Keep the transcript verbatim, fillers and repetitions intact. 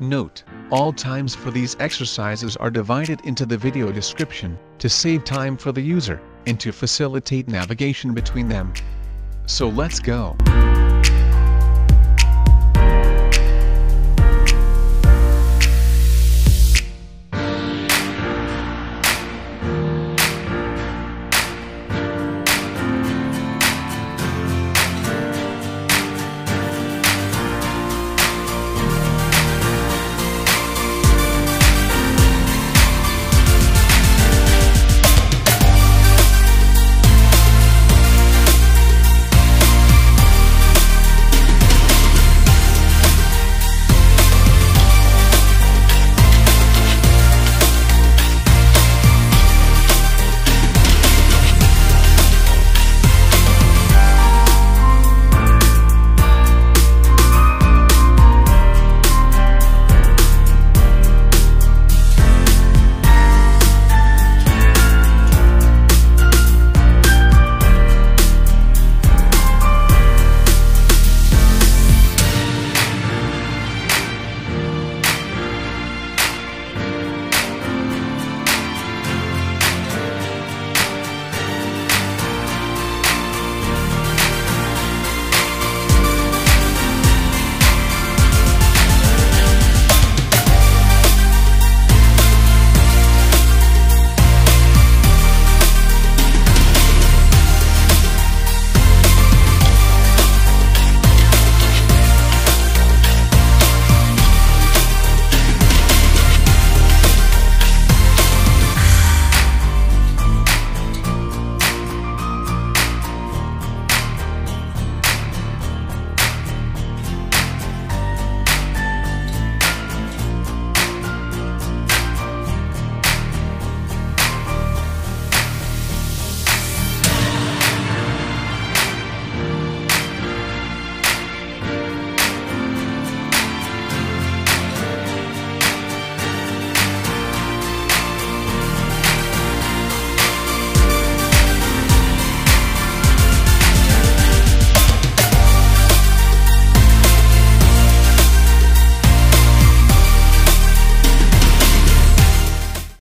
Note, all times for these exercises are divided into the video description, to save time for the user, and to facilitate navigation between them. So let's go!